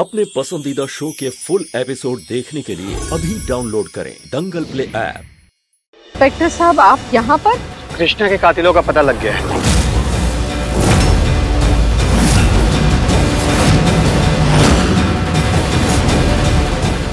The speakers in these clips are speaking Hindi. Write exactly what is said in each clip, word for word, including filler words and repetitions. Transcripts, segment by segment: अपने पसंदीदा शो के फुल एपिसोड देखने के लिए अभी डाउनलोड करें दंगल प्ले ऐप। इंस्पेक्टर साहब, आप यहाँ पर? कृष्णा के कातिलों का पता लग गया है।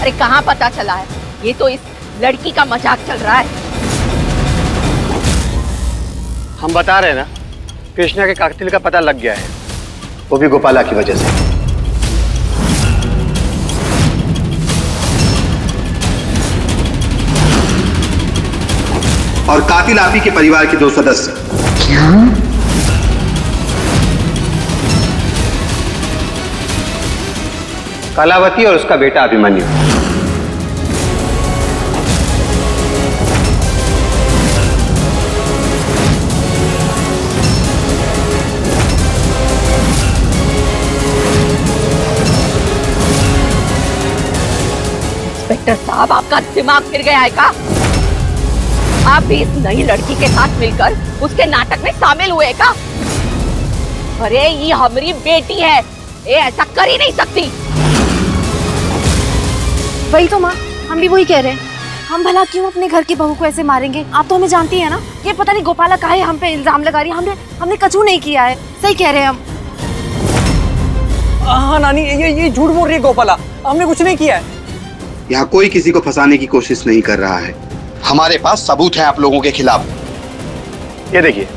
अरे कहाँ पता चला है? ये तो इस लड़की का मजाक चल रहा है। हम बता रहे हैं ना, कृष्णा के कातिल का पता लग गया है, वो भी गोपाला की वजह से। और कातिल आप ही के परिवार के दो सदस्य। कलावती और उसका बेटा अभिमन्यु। इंस्पेक्टर साहब, आपका दिमाग फिर गया है का? आप भी इस नई लड़की के साथ मिलकर उसके नाटक में शामिल हुए का? अरे ये हमारी बेटी है, ये ऐसा कर ही नहीं सकती। वही तो माँ, हम भी वही कह रहे हैं। हम भला क्यों अपने घर की बहू को ऐसे मारेंगे? आप तो हमें जानती है ना। ये पता नहीं गोपाला काहे हम पे इल्जाम लगा रही है। हमने हमने कछु नहीं किया है। सही कह रहे हैं हम। हाँ नानी, ये ये झूठ बोल रही है गोपाला, हमने कुछ नहीं किया है। यहाँ कोई किसी को फंसाने की कोशिश नहीं कर रहा है। हमारे पास सबूत है आप लोगों के खिलाफ। ये देखिए,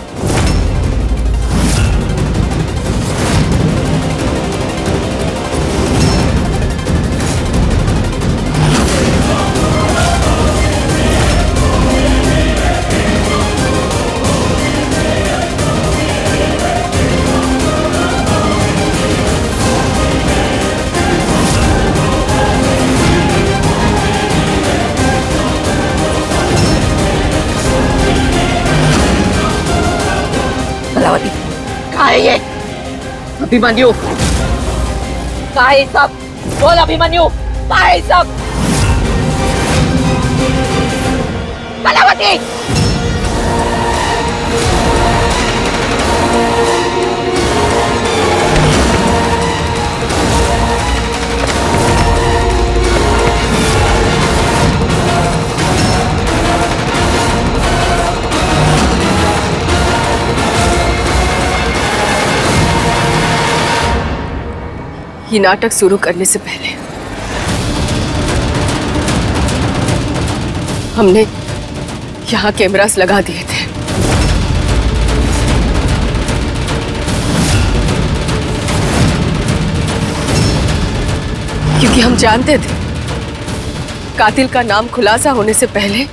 ये अभिमन्यु सब बोल, अभिमन्यु सब कलावती। ये नाटक शुरू करने से पहले हमने यहाँ कैमरास लगा दिए थे। क्योंकि हम जानते थे कातिल का नाम खुलासा होने से पहले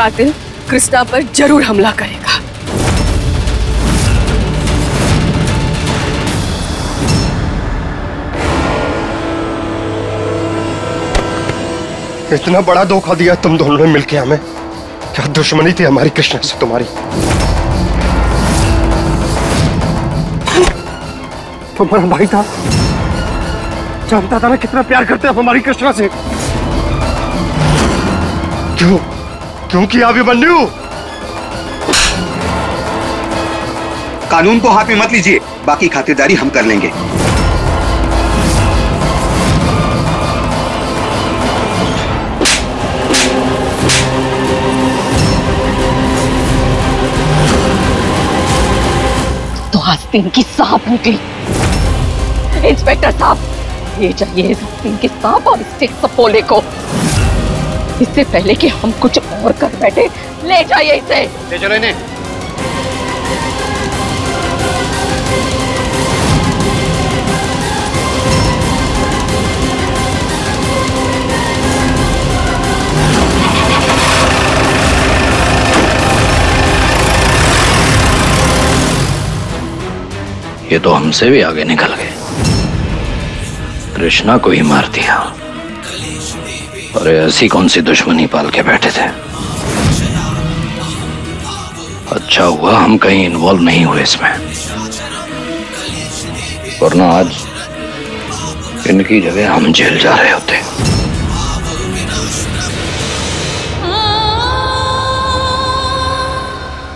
कातिल कृष्णा पर जरूर हमला करेगा। इतना बड़ा धोखा दिया तुम दोनों ने मिलके हमें। क्या दुश्मनी थी हमारी कृष्णा से तुम्हारी। तुम्हारा भाई था, जानता था ना कितना प्यार करते हैं हमारी कृष्णा से। क्यों क्यों किया अभिमन्यु? कानून को हाथ में मत लीजिए, बाकी खातिरदारी हम कर लेंगे। हस्तिन की सांप निकली। इंस्पेक्टर साहब, ये चाहिए हस्तिन की सांप और इसके सपोले को। इससे पहले कि हम कुछ और कर बैठे, ले जाइए इसे। ले चलो इन्हें। ये तो हमसे भी आगे निकल गए, कृष्णा को ही मार दिया। और ऐसी कौन सी दुश्मनी पाल के बैठे थे। अच्छा हुआ हम कहीं इन्वॉल्व नहीं हुए इसमें, वरना आज इनकी जगह हम जेल जा रहे होते।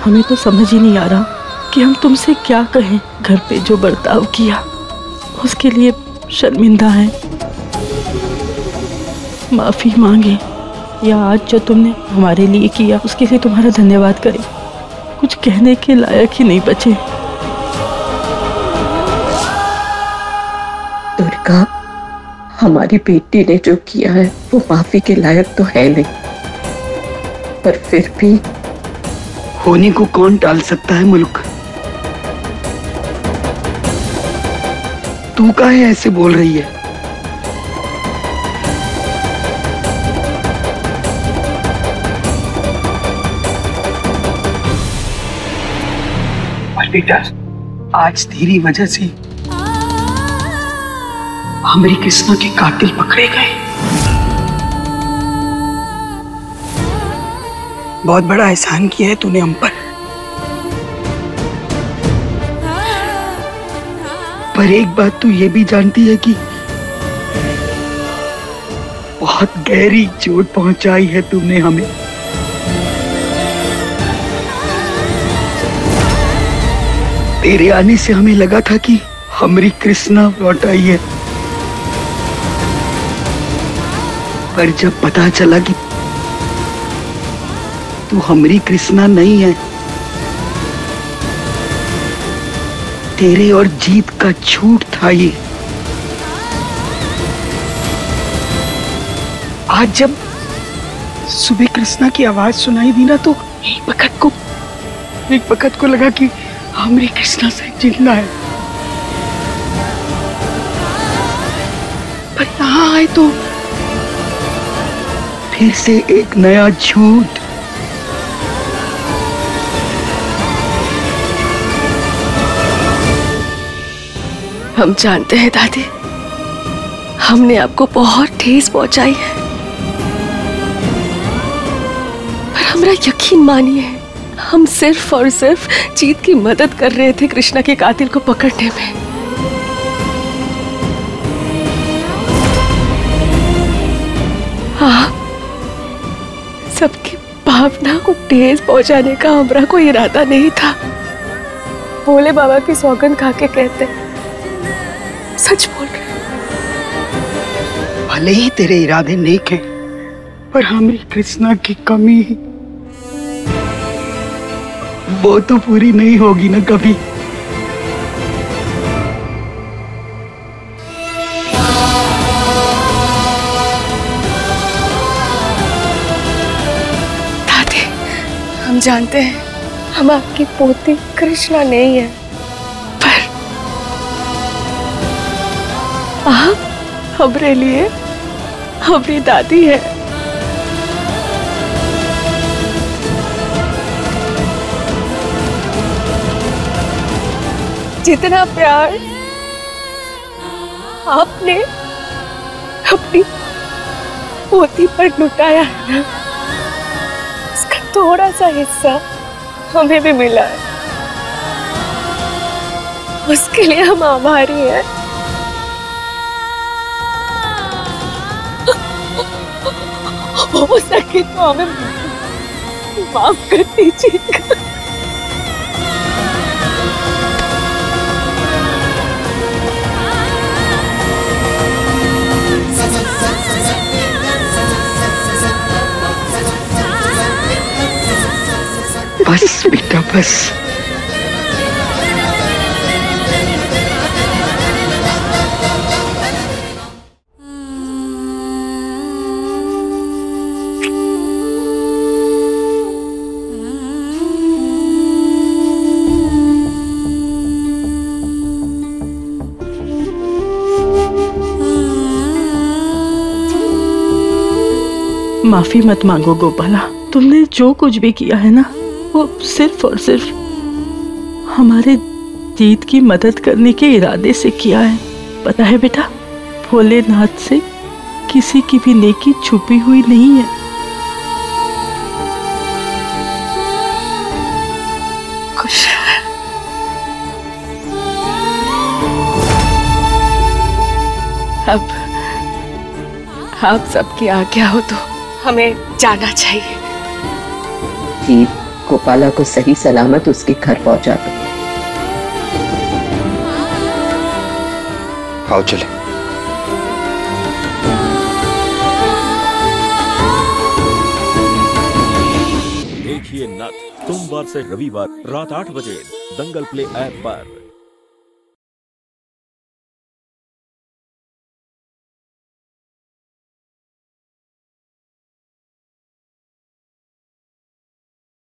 हमें तो समझ ही नहीं आ रहा कि हम तुमसे क्या कहें। घर पे जो बर्ताव किया उसके लिए शर्मिंदा हैं। माफ़ी मांगे, या आज जो तुमने हमारे लिए किया उसके लिए तुम्हारा धन्यवाद करें। कुछ कहने के लायक ही नहीं बचे। दुर्गा, हमारी बेटी ने जो किया है वो माफ़ी के लायक तो है नहीं, पर फिर भी होने को कौन टाल सकता है मुल्क? तू काहे ऐसे बोल रही है? आज तेरी वजह से हमारी किस्मत के कातिल पकड़े गए। बहुत बड़ा एहसान किया है तूने हम पर, पर एक बात तू ये भी जानती है कि बहुत गहरी चोट पहुंचाई है तूने हमें। तेरे आने से हमें लगा था कि हमारी कृष्णा लौट आई है, पर जब पता चला कि तू हमारी कृष्णा नहीं है, तेरे और जीत का झूठ था ये। आज जब सुबह कृष्णा की आवाज सुनाई दी ना, तो एक वक्त को एक वक्त को लगा कि हमारी कृष्णा से जिंदा है, पर यहाँ आए तो फिर से एक नया झूठ। हम जानते हैं दादी, हमने आपको बहुत ठेस पहुंचाई है, पर हमरा यकीन मानिए हम सिर्फ और सिर्फ जीत की मदद कर रहे थे कृष्णा के कातिल को पकड़ने में। हाँ, सबकी भावना को ठेस पहुंचाने का हमरा को इरादा नहीं था। भोले बाबा की सौगंध खा के कहते, सच बोल रहे। भले ही तेरे इरादे नेक हैं, पर हमारी कृष्णा की कमी वो तो पूरी नहीं होगी ना कभी। दादी, हम जानते हैं हम आपकी पोती कृष्णा नहीं है, पर आप हमारे लिए हमारी दादी है। जितना प्यार आपने अपनी पोती पर लुटाया है ना, उसका थोड़ा सा हिस्सा हमें भी मिला है। उसके लिए हम आभारी हैं। हो सके तो हमें माफ कर दीजिएगा। बस बेटा बस, माफी मत मांगो गोपाला। तुमने जो कुछ भी किया है ना, वो सिर्फ और सिर्फ हमारे जीत की मदद करने के इरादे से किया है। पता है बेटा, भोलेनाथ से किसी की भी नेकी छुपी हुई नहीं है। खुश अब आप सबकी आज्ञा हो तो हमें जाना चाहिए। जीत गोपाला को सही सलामत उसके घर पहुंचा दो। आओ चले। उठिए नत, सोमवार से रविवार रात आठ बजे दंगल प्ले ऐप पर।